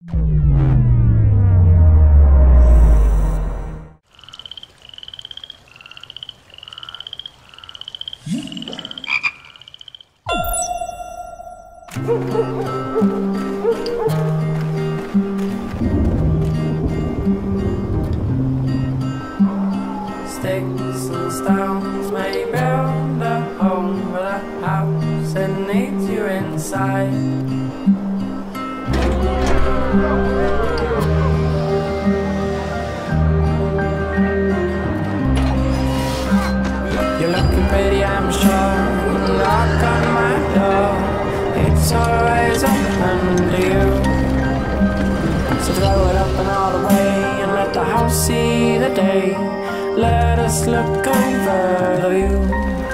Sticks and stones may build a home, but a house, it needs you inside. Pretty, I'm sure, you knock on my door, it's always open to you. So blow it up and all the way, and let the house see the day. Let us look over the view.